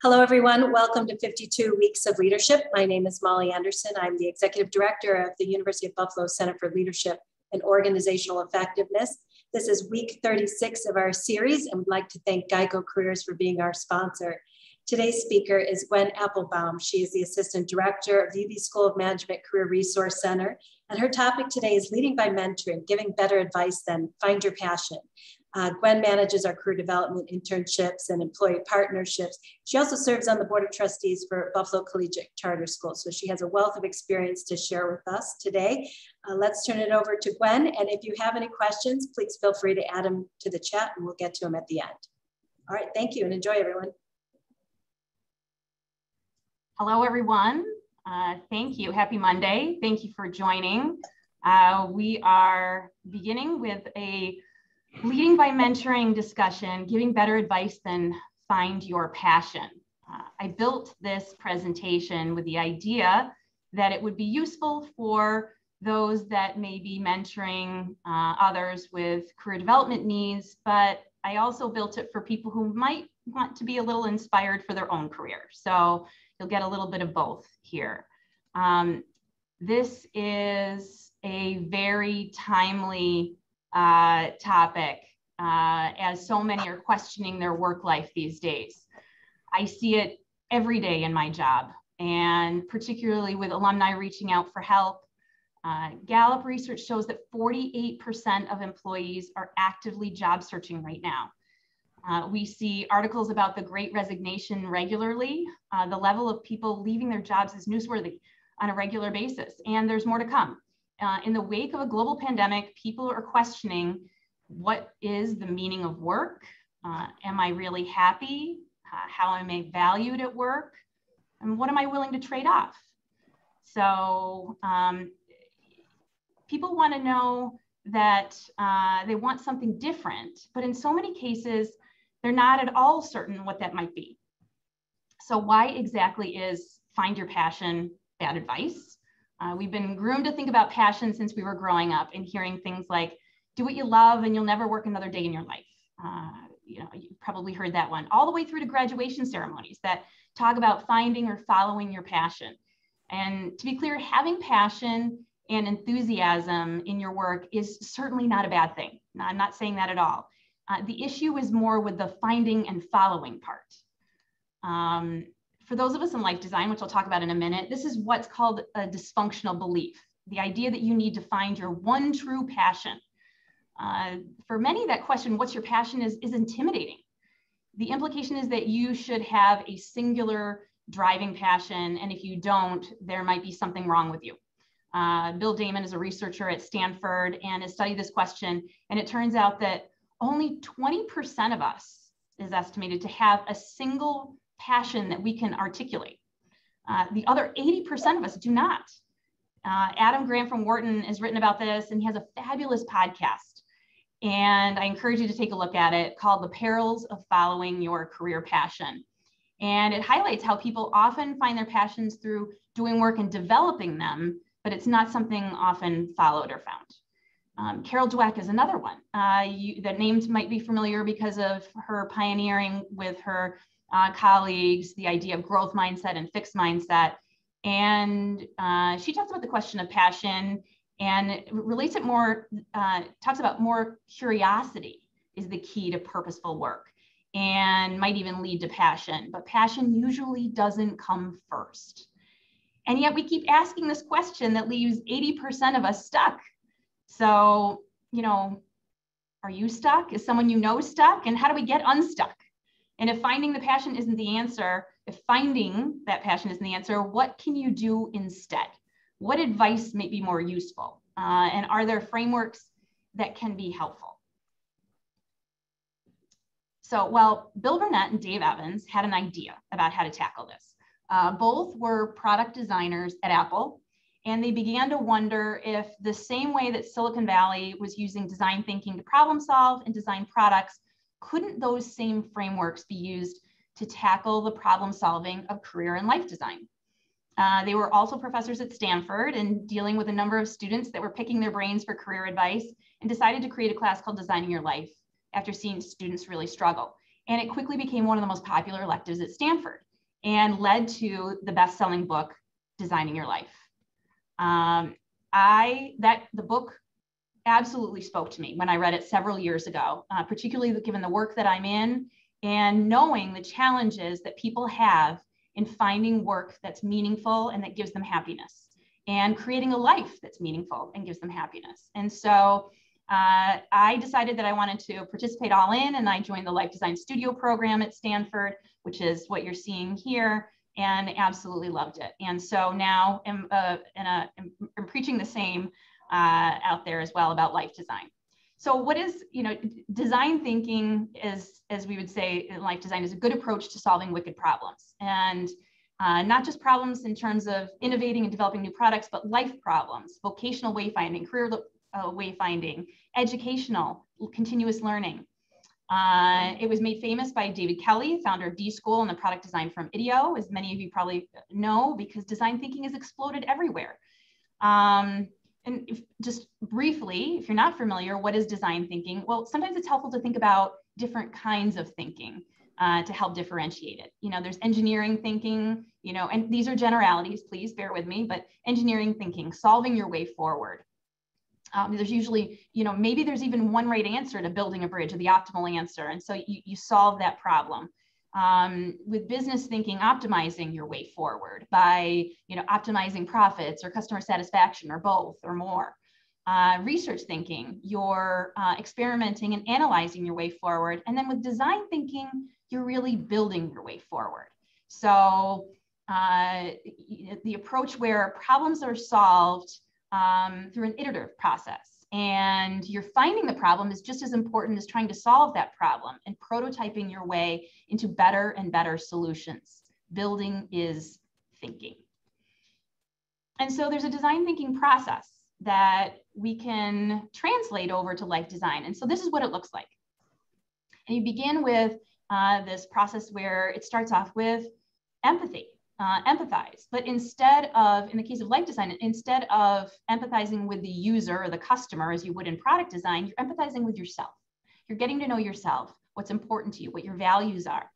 Hello, everyone. Welcome to 52 Weeks of Leadership. My name is Molly Anderson. I'm the Executive Director of the University at Buffalo Center for Leadership and Organizational Effectiveness. This is week 36 of our series, and we'd like to thank GEICO Careers for being our sponsor. Today's speaker is Gwen Applebaum. She is the Assistant Director of the UB School of Management Career Resource Center, and her topic today is leading by mentoring, giving better advice than find your passion. Gwen manages our career development internships and employee partnerships. She also serves on the Board of Trustees for Buffalo Collegiate Charter School, so she has a wealth of experience to share with us today. Let's turn it over to Gwen, and if you have any questions, please feel free to add them to the chat and we'll get to them at the end. All right, thank you and enjoy, everyone. Hello, everyone. Thank you. Happy Monday. Thank you for joining. We are beginning with a leading by mentoring discussion, giving better advice than find your passion. I built this presentation with the idea that it would be useful for those that may be mentoring others with career development needs, but I also built it for people who might want to be a little inspired for their own career. So you'll get a little bit of both here. This is a very timely topic as so many are questioning their work life these days. I see it every day in my job, and particularly with alumni reaching out for help. Gallup research shows that 48% of employees are actively job searching right now. We see articles about the Great Resignation regularly. The level of people leaving their jobs is newsworthy on a regular basis, and there's more to come. In the wake of a global pandemic, people are questioning, what is the meaning of work? Am I really happy? How am I valued at work? And what am I willing to trade off? So people want to know that they want something different, but in so many cases, they're not at all certain what that might be. So why exactly is find your passion bad advice? We've been groomed to think about passion since we were growing up and hearing things like, do what you love and you'll never work another day in your life. You know, you probably heard that one all the way through to graduation ceremonies that talk about finding or following your passion. And to be clear, having passion and enthusiasm in your work is certainly not a bad thing. No, I'm not saying that at all. The issue is more with the finding and following part. For those of us in life design, which I'll talk about in a minute, this is what's called a dysfunctional belief. The idea that you need to find your one true passion. For many, that question, what's your passion, is intimidating. The implication is that you should have a singular driving passion, and if you don't, there might be something wrong with you. Bill Damon is a researcher at Stanford and has studied this question, and it turns out that only 20% of us is estimated to have a single passion that we can articulate. The other 80% of us do not. Adam Grant from Wharton has written about this, and he has a fabulous podcast. And I encourage you to take a look at it, called The Perils of Following Your Career Passion. And it highlights how people often find their passions through doing work and developing them, but it's not something often followed or found. Carol Dweck is another one. That name might be familiar because of her pioneering with her colleagues, the idea of growth mindset and fixed mindset. And she talks about the question of passion and relates it more, talks about more curiosity is the key to purposeful work and might even lead to passion, but passion usually doesn't come first. And yet we keep asking this question that leaves 80% of us stuck. So, you know, are you stuck? Is someone you know stuck? And how do we get unstuck? And if finding the passion isn't the answer, if finding that passion isn't the answer, what can you do instead? What advice may be more useful? And are there frameworks that can be helpful? So while Bill Burnett and Dave Evans had an idea about how to tackle this, both were product designers at Apple, and they began to wonder if the same way that Silicon Valley was using design thinking to problem solve and design products, couldn't those same frameworks be used to tackle the problem solving of career and life design? They were also professors at Stanford and dealing with a number of students that were picking their brains for career advice, and decided to create a class called Designing Your Life after seeing students really struggle. And it quickly became one of the most popular electives at Stanford. and led to the best-selling book, Designing Your Life. The book absolutely spoke to me when I read it several years ago, particularly given the work that I'm in and knowing the challenges that people have in finding work that's meaningful and that gives them happiness, and creating a life that's meaningful and gives them happiness. And so I decided that I wanted to participate all in, and I joined the Life Design Studio program at Stanford, which is what you're seeing here, and absolutely loved it. And so now I'm preaching the same out there as well about life design. So what is, design thinking is, as we would say in life design, is a good approach to solving wicked problems. And not just problems in terms of innovating and developing new products, but life problems, vocational wayfinding, career wayfinding, educational, continuous learning. It was made famous by David Kelley, founder of d.school and the product design firm IDEO, as many of you probably know, because design thinking has exploded everywhere. Just briefly, if you're not familiar, what is design thinking? Well, sometimes it's helpful to think about different kinds of thinking to help differentiate it. There's engineering thinking, and these are generalities, please bear with me, but engineering thinking, solving your way forward. There's usually, maybe there's even one right answer to building a bridge, or the optimal answer. And so you solve that problem. With business thinking, optimizing your way forward by, optimizing profits or customer satisfaction or both or more. Research thinking, you're experimenting and analyzing your way forward. And then with design thinking, you're really building your way forward. So the approach where problems are solved through an iterative process, and you're finding the problem is just as important as trying to solve that problem and prototyping your way into better and better solutions. Building is thinking. And so there's a design thinking process that we can translate over to life design. And so this is what it looks like. And you begin with this process where it starts off with empathy. Empathize, but instead of, in the case of life design, instead of empathizing with the user or the customer as you would in product design, you're empathizing with yourself. You're getting to know yourself, what's important to you, what your values are,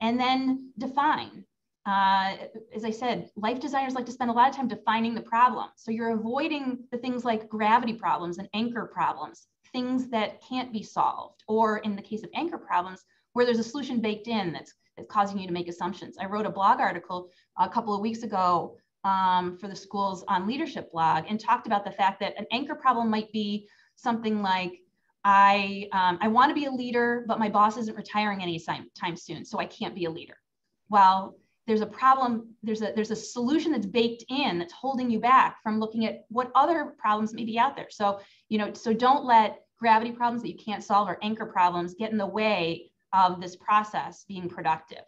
and then define. As I said, life designers like to spend a lot of time defining the problem. So you're avoiding the things like gravity problems and anchor problems, things that can't be solved, or in the case of anchor problems, where there's a solution baked in that's causing you to make assumptions. I wrote a blog article a couple of weeks ago for the Schools on Leadership blog, and talked about the fact that an anchor problem might be something like, I want to be a leader, but my boss isn't retiring anytime soon, so I can't be a leader. Well, there's a problem, there's a solution that's baked in that's holding you back from looking at what other problems may be out there. So, so don't let gravity problems that you can't solve or anchor problems get in the way of this process being productive.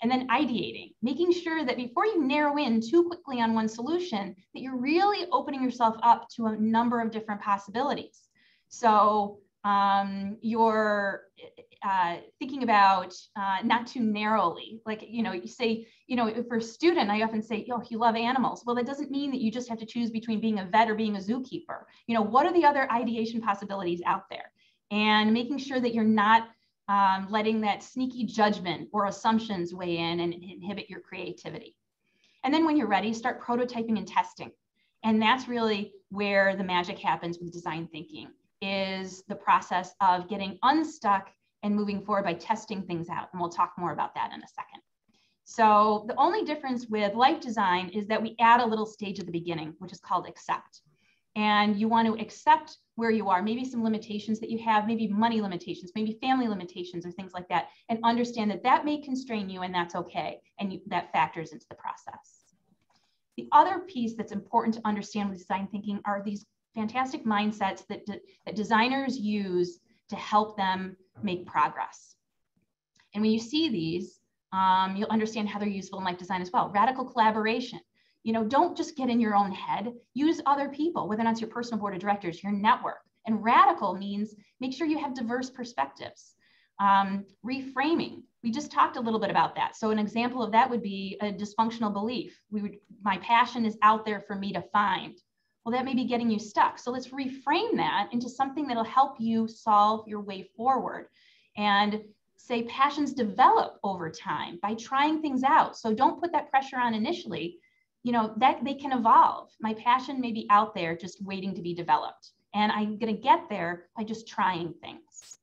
And then ideating, making sure that before you narrow in too quickly on one solution, that you're really opening yourself up to a number of different possibilities. So you're thinking about not too narrowly, like, you say, for a student, I often say, oh, you love animals. Well, that doesn't mean that you just have to choose between being a vet or being a zookeeper. What are the other ideation possibilities out there? And making sure that you're not letting that sneaky judgment or assumptions weigh in and inhibit your creativity. And then when you're ready, start prototyping and testing. And that's really where the magic happens with design thinking, is the process of getting unstuck and moving forward by testing things out. And we'll talk more about that in a second. So the only difference with life design is that we add a little stage at the beginning, which is called accept. And you want to accept where you are, maybe some limitations that you have, maybe money limitations, maybe family limitations or things like that, and understand that that may constrain you and that's okay. And that factors into the process. The other piece that's important to understand with design thinking are these fantastic mindsets that, that designers use to help them make progress. And when you see these, you'll understand how they're useful in life design as well. Radical collaboration. Don't just get in your own head, use other people, whether or not it's your personal board of directors, your network. And radical means make sure you have diverse perspectives. Reframing, we just talked a little bit about that. So an example of that would be a dysfunctional belief. My passion is out there for me to find. Well, that may be getting you stuck. So let's reframe that into something that'll help you solve your way forward. And say passions develop over time by trying things out. So don't put that pressure on initially, you know, that they can evolve. My passion may be out there just waiting to be developed, and I'm going to get there by just trying things.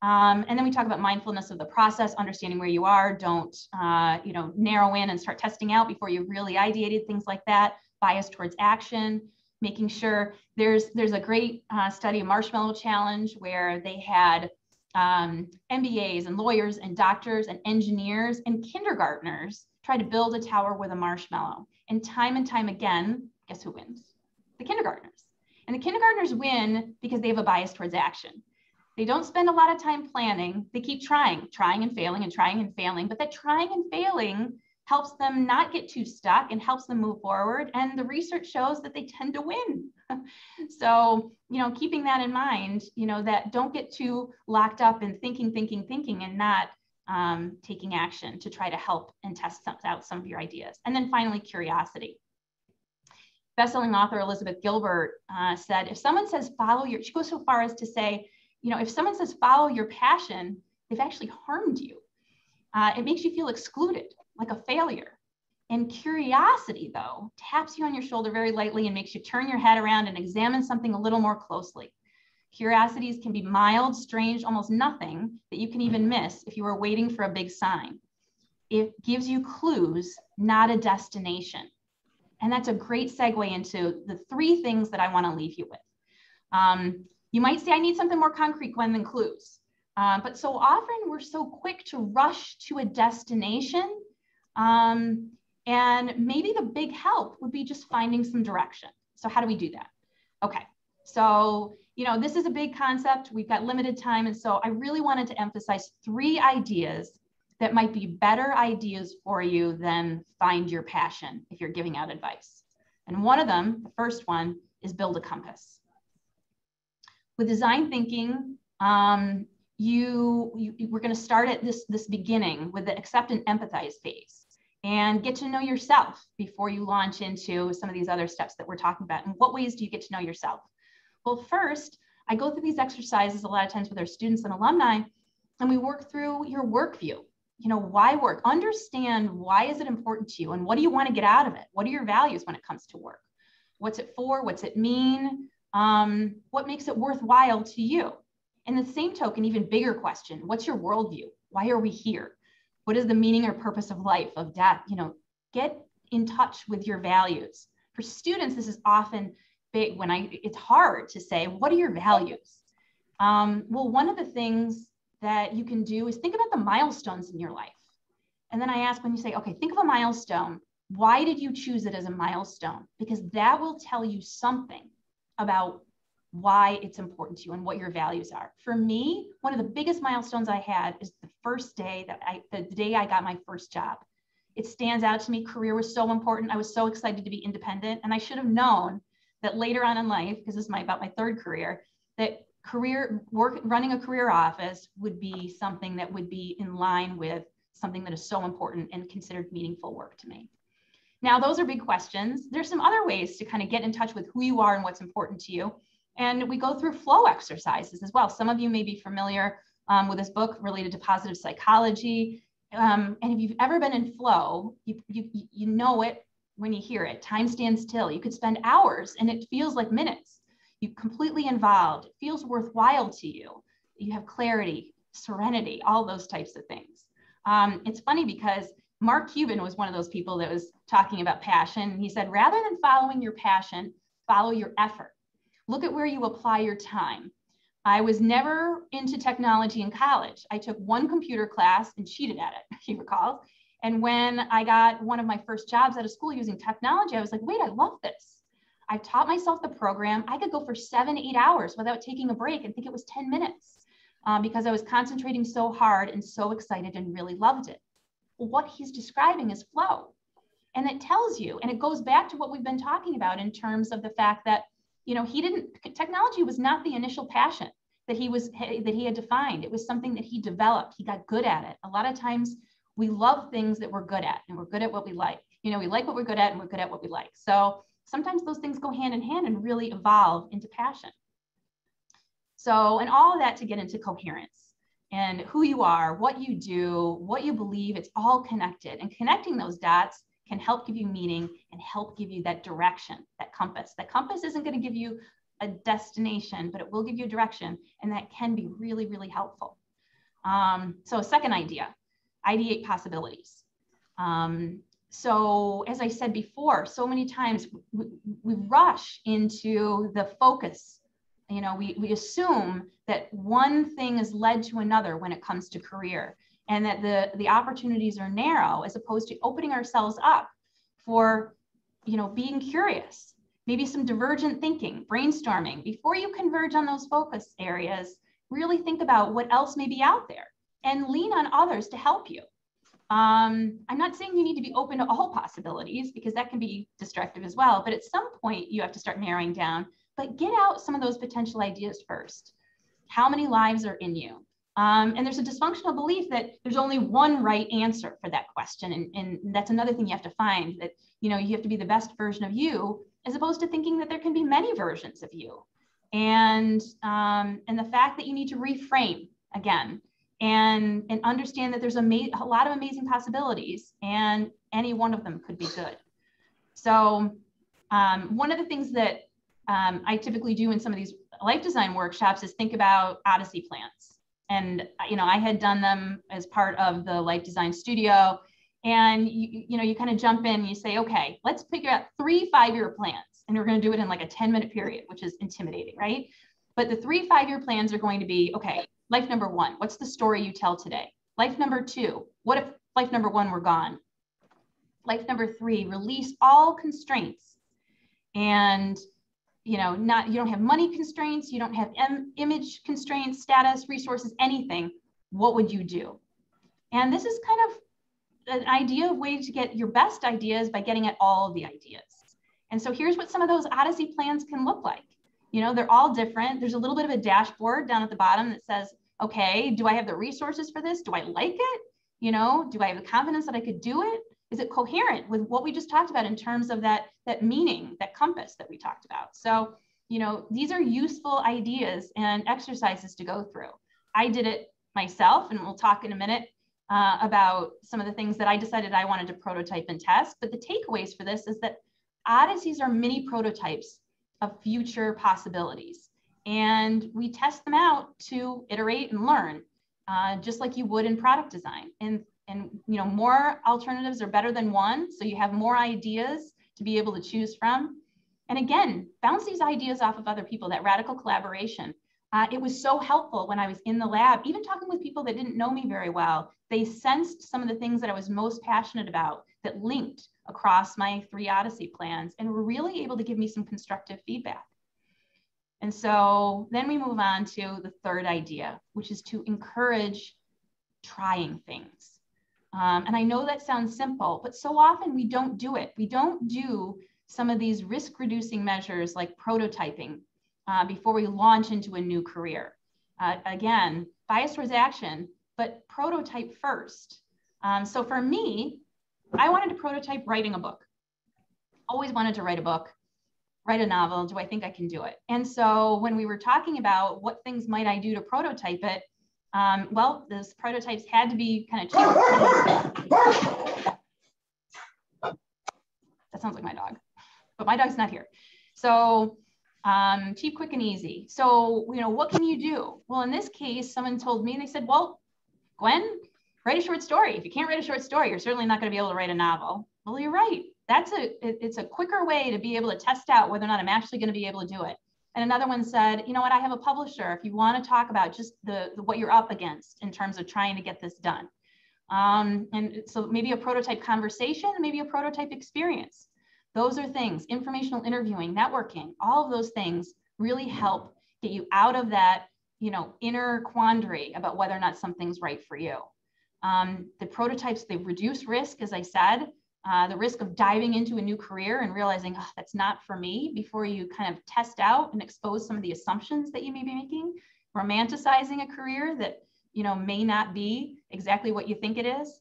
And then we talk about mindfulness of the process, understanding where you are. Don't, you know, narrow in and start testing out before you've really ideated, things like that. Bias towards action, making sure there's a great study of Marshmallow Challenge where they had MBAs and lawyers and doctors and engineers and kindergartners try to build a tower with a marshmallow. And time again, guess who wins? The kindergartners. And the kindergartners win because they have a bias towards action. They don't spend a lot of time planning. They keep trying and failing and trying and failing, but that trying and failing helps them not get too stuck and helps them move forward. And the research shows that they tend to win. So, you know, keeping that in mind, you know, that don't get too locked up in thinking and not taking action to try to help and test out some of your ideas. And then finally, curiosity. Bestselling author Elizabeth Gilbert said, if someone says follow your, she goes so far as to say, you know, if someone says follow your passion, they've actually harmed you. It makes you feel excluded, like a failure. And curiosity, though, taps you on your shoulder very lightly and makes you turn your head around and examine something a little more closely. Curiosities can be mild, strange, almost nothing that you can even miss if you were waiting for a big sign. It gives you clues, not a destination. And that's a great segue into the three things that I want to leave you with. You might say, I need something more concrete, Gwen, than clues. But so often we're so quick to rush to a destination. And maybe the big help would be just finding some direction. So how do we do that? Okay, so, you know, this is a big concept. We've got limited time. And so I really wanted to emphasize three ideas that might be better ideas for you than find your passion if you're giving out advice. And one of them, the first one, is build a compass. With design thinking, we're going to start at this beginning with the accept and empathize phase and get to know yourself before you launch into some of these other steps that we're talking about. And what ways do you get to know yourself? Well, first, I go through these exercises a lot of times with our students and alumni, and we work through your work view. You know, why work? Understand why is it important to you and what do you want to get out of it? What are your values when it comes to work? What's it for? What's it mean? What makes it worthwhile to you? And the same token, even bigger question, what's your worldview? Why are we here? What is the meaning or purpose of life, of death? You know, get in touch with your values. For students, this is often big when it's hard to say, what are your values? Well, one of the things that you can do is think about the milestones in your life. And then I ask when you say, okay, think of a milestone. Why did you choose it as a milestone? Because that will tell you something about why it's important to you and what your values are. For me, one of the biggest milestones I had is the first day that the day I got my first job. It stands out to me. Career was so important. I was so excited to be independent. And I should have known that later on in life, because this is about my third career, that running a career office would be something that would be in line with something that is so important and considered meaningful work to me. Now, those are big questions. There's some other ways to kind of get in touch with who you are and what's important to you. And we go through flow exercises as well. Some of you may be familiar with this book related to positive psychology. And if you've ever been in flow, you know it when you hear it. Time stands still. You could spend hours and it feels like minutes. You're completely involved. It feels worthwhile to you. You have clarity, serenity, all those types of things. It's funny because Mark Cuban was one of those people that was talking about passion. He said, rather than following your passion, follow your effort. Look at where you apply your time. I was never into technology in college. I took one computer class and cheated at it, if you recall. And when I got one of my first jobs out of school using technology, I was like, wait, I love this. I've taught myself the program. I could go for 7, 8 hours without taking a break and think it was 10 minutes because I was concentrating so hard and so excited and really loved it. What he's describing is flow. And it tells you, and it goes back to what we've been talking about in terms of the fact that, you know, technology was not the initial passion that he had defined. It was something that he developed. He got good at it. A lot of times we love things that we're good at and we're good at what we like. You know, we like what we're good at and we're good at what we like. So sometimes those things go hand in hand and really evolve into passion. So, and all of that to get into coherence. and who you are, what you do, what you believe, it's all connected. And connecting those dots can help give you meaning and help give you that direction, that compass. That compass isn't going to give you a destination, but it will give you direction. And that can be really, really helpful. So second idea, ideate possibilities. So as I said before, so many times we rush into the focus. You know, we assume that one thing has led to another when it comes to career, and that the opportunities are narrow, as opposed to opening ourselves up for, you know, being curious, maybe some divergent thinking, brainstorming. Before you converge on those focus areas, really think about what else may be out there and lean on others to help you. I'm not saying you need to be open to all possibilities, because that can be destructive as well, but at some point you have to start narrowing down, but get out some of those potential ideas first. How many lives are in you? And there's a dysfunctional belief that there's only one right answer for that question. And that's another thing you have to find, that, you know, you have to be the best version of you, as opposed to thinking that there can be many versions of you. And the fact that you need to reframe again, and understand that there's a lot of amazing possibilities, and any one of them could be good. So one of the things that I typically do in some of these life design workshops is think about Odyssey plans. And, you know, I had done them as part of the Life Design Studio, and you kind of jump in and you say, okay, let's figure out 3 5-year plans. And we're going to do it in like a 10-minute period, which is intimidating, right? But the 3 5-year plans are going to be, okay, life number one, what's the story you tell today? Life number two, what if life number one were gone? Life number three, release all constraints. And, you know, you don't have money constraints, you don't have image constraints, status, resources, anything. What would you do? And this is kind of an idea of way to get your best ideas by getting at all of the ideas. And so here's what some of those Odyssey plans can look like. You know, they're all different. There's a little bit of a dashboard down at the bottom that says, okay, do I have the resources for this? Do I like it? You know, do I have the confidence that I could do it? Is it coherent with what we just talked about in terms of that meaning, that compass that we talked about? So, you know, these are useful ideas and exercises to go through. I did it myself, and we'll talk in a minute about some of the things that I decided I wanted to prototype and test. But the takeaways for this is that Odysseys are mini prototypes of future possibilities. And we test them out to iterate and learn, just like you would in product design. And you know, more alternatives are better than one. So you have more ideas to be able to choose from. And again, bounce these ideas off of other people, that radical collaboration. It was so helpful when I was in the lab, even talking with people that didn't know me very well. They sensed some of the things that I was most passionate about that linked across my 3 Odyssey plans, and were really able to give me some constructive feedback. And so then we move on to the third idea, which is to encourage trying things. And I know that sounds simple, but so often we don't do it. We don't do some of these risk-reducing measures like prototyping before we launch into a new career. Again, bias towards action, but prototype first. So for me, I wanted to prototype writing a book. Always wanted to write a book, write a novel. Do I think I can do it? And so when we were talking about what things might I do to prototype it, well, those prototypes had to be kind of changed. That sounds like my dog, but my dog's not here. So cheap, quick, and easy. So, you know, what can you do? Well, in this case, someone told me, and they said, well, Gwen, write a short story. If you can't write a short story, you're certainly not going to be able to write a novel. Well, you're right. It's a quicker way to be able to test out whether or not I'm actually going to be able to do it. And another one said, you know what, I have a publisher. If you want to talk about just what you're up against in terms of trying to get this done. And so maybe a prototype conversation, maybe a prototype experience. Those are things, informational interviewing, networking, all of those things really help get you out of that, you know, inner quandary about whether or not something's right for you. The prototypes, they reduce risk, as I said, the risk of diving into a new career and realizing, oh, that's not for me, before you kind of test out and expose some of the assumptions that you may be making, romanticizing a career that, you know, may not be exactly what you think it is,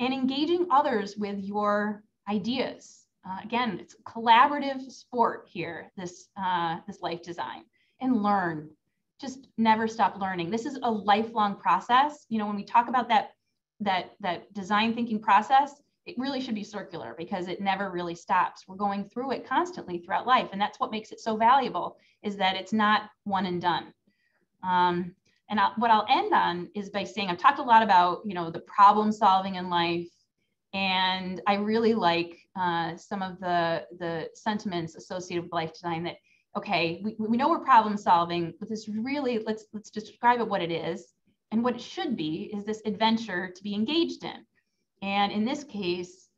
and engaging others with your ideas. Again, it's a collaborative sport here, this life design, and learn, just never stop learning. This is a lifelong process. You know, when we talk about that design thinking process, it really should be circular because it never really stops. We're going through it constantly throughout life. And that's what makes it so valuable, is that it's not one and done. What I'll end on is by saying, I've talked a lot about, you know, the problem solving in life. And I really like some of the sentiments associated with life design that, okay, we know we're problem solving, but this really, let's describe it what it is. And what it should be is this adventure to be engaged in. And in this case,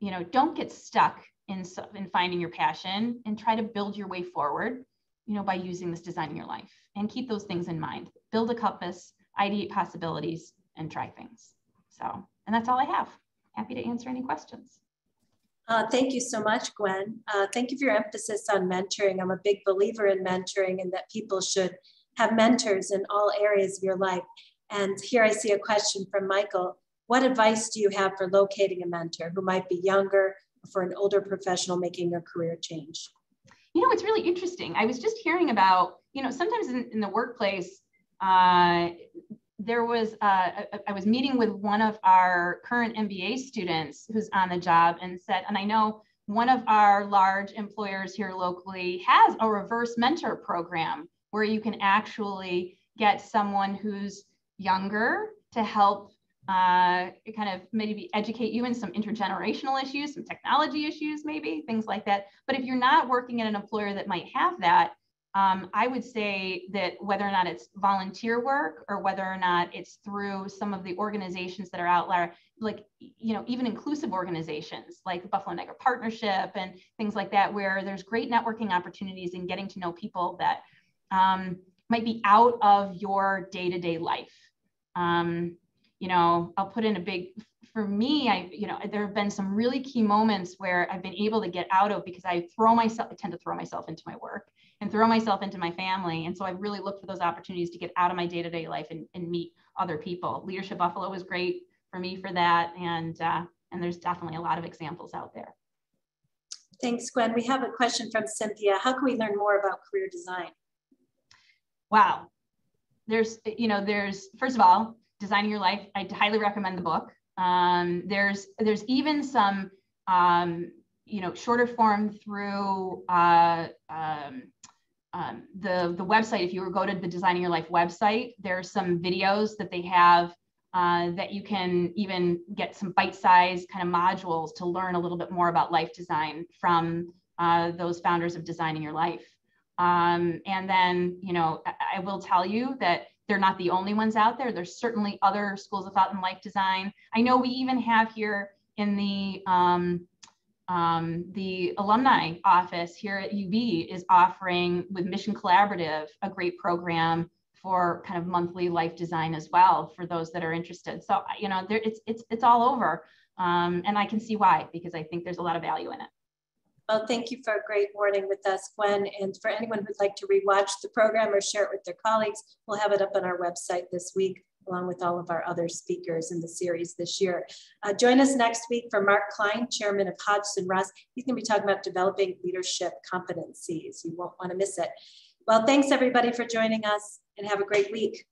you know, don't get stuck in finding your passion, and try to build your way forward, you know, by using this designing your life, and keep those things in mind. Build a compass, ideate possibilities, and try things. So, and that's all I have. Happy to answer any questions. Thank you so much, Gwen. Thank you for your emphasis on mentoring. I'm a big believer in mentoring, and that people should have mentors in all areas of your life. And here I see a question from Michael. What advice do you have for locating a mentor who might be younger, or for an older professional making a career change? You know, it's really interesting. I was just hearing about, you know, sometimes in the workplace, I was meeting with one of our current MBA students who's on the job, and said, and I know one of our large employers here locally has a reverse mentor program where you can actually get someone who's younger to help kind of maybe educate you in some intergenerational issues, some technology issues, maybe things like that. But if you're not working at an employer that might have that, I would say that whether or not it's volunteer work, or whether or not it's through some of the organizations that are out there, like, you know, even inclusive organizations like the Buffalo Negra Partnership and things like that, where there's great networking opportunities and getting to know people that might be out of your day-to-day life. You know, I'll put in a big, for me, you know, there have been some really key moments where I've been able to get out of, because I tend to throw myself into my work and throw myself into my family. And so I've really looked for those opportunities to get out of my day-to-day life and meet other people. Leadership Buffalo was great for me for that. And there's definitely a lot of examples out there. Thanks, Gwen. We have a question from Cynthia. How can we learn more about career design? Wow. There's, first of all, Designing Your Life, I highly recommend the book. There's even some, you know, shorter form through the website. If you were go to the Designing Your Life website, there are some videos that they have that you can even get some bite-sized kind of modules to learn a little bit more about life design from those founders of Designing Your Life. And then, you know, I will tell you that they're not the only ones out there. There's certainly other schools of thought in life design. I know we even have here in the alumni office here at UB is offering, with Mission Collaborative, a great program for kind of monthly life design as well, for those that are interested. So, you know, there, it's all over. And I can see why, because I think there's a lot of value in it. Well, thank you for a great morning with us, Gwen. And for anyone who'd like to rewatch the program or share it with their colleagues, we'll have it up on our website this week, along with all of our other speakers in the series this year. Join us next week for Mark Klein, chairman of Hodgson Russ. He's going to be talking about developing leadership competencies. You won't want to miss it. Well, thanks everybody for joining us, and have a great week.